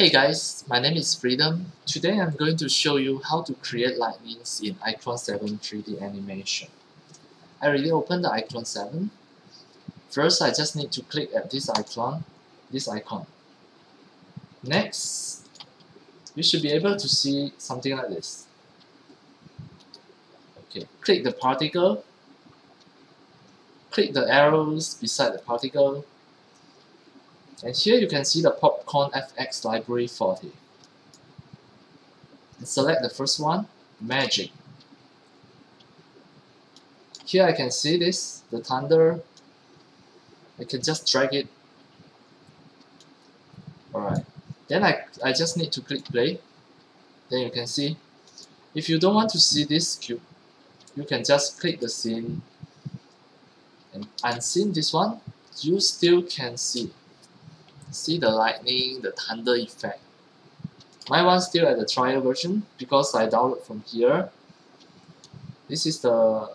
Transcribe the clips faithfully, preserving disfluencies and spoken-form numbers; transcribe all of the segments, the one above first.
Hey guys, my name is Freedom. Today I'm going to show you how to create lightnings in iClone seven three D animation. I already opened the iClone seven. First, I just need to click at this icon, this icon. Next, you should be able to see something like this. Okay, click the particle, click the arrows beside the particle, and here you can see the Popcorn F X Library forty. And select the first one, Magic. Here I can see this, the thunder. I can just drag it. Alright. Then I, I just need to click play. Then you can see. If you don't want to see this cube, you can just click the scene and unseen this one. You still can see. See the lightning, the thunder effect. My one's still at the trial version because I download from here. This is the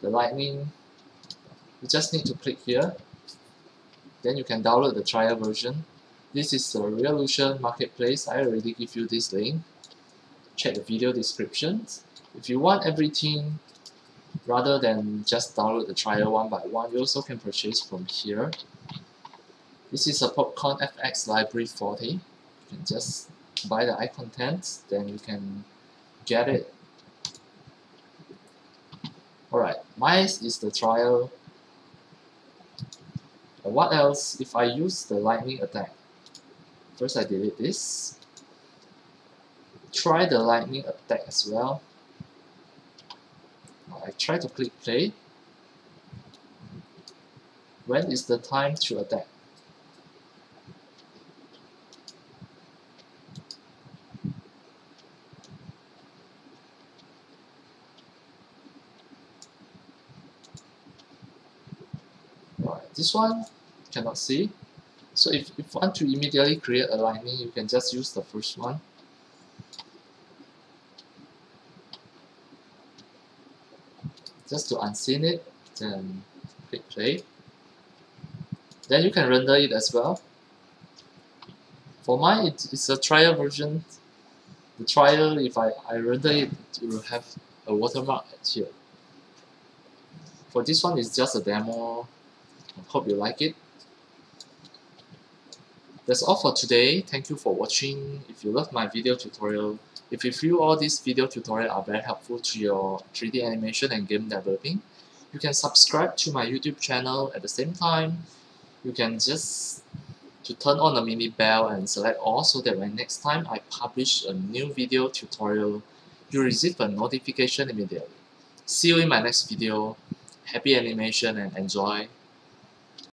the lightning. You just need to click here. Then you can download the trial version. This is the Reallusion marketplace. I already give you this link. Check the video descriptions. If you want everything rather than just download the trial one by one, you also can purchase from here. This is a Popcorn F X Library forty. You can just buy the iContent, then you can get it. Alright, mine is the trial. And what else if I use the lightning attack? First, I delete this. Try the lightning attack as well. I try to click play. When is the time to attack? This one cannot see, so if, if you want to immediately create a lightning, you can just use the first one. Just to unseen it, then click play. Then you can render it as well. For mine, it, it's a trial version. The trial, if I, I render it, it will have a watermark here. For this one, it's just a demo. Hope you like it. That's all for today. Thank you for watching. If you love my video tutorial, if you feel all these video tutorials are very helpful to your three D animation and game developing, you can subscribe to my YouTube channel. At the same time, you can just to turn on the mini bell and select all so that when next time I publish a new video tutorial, you receive a notification immediately. See you in my next video. Happy animation and enjoy.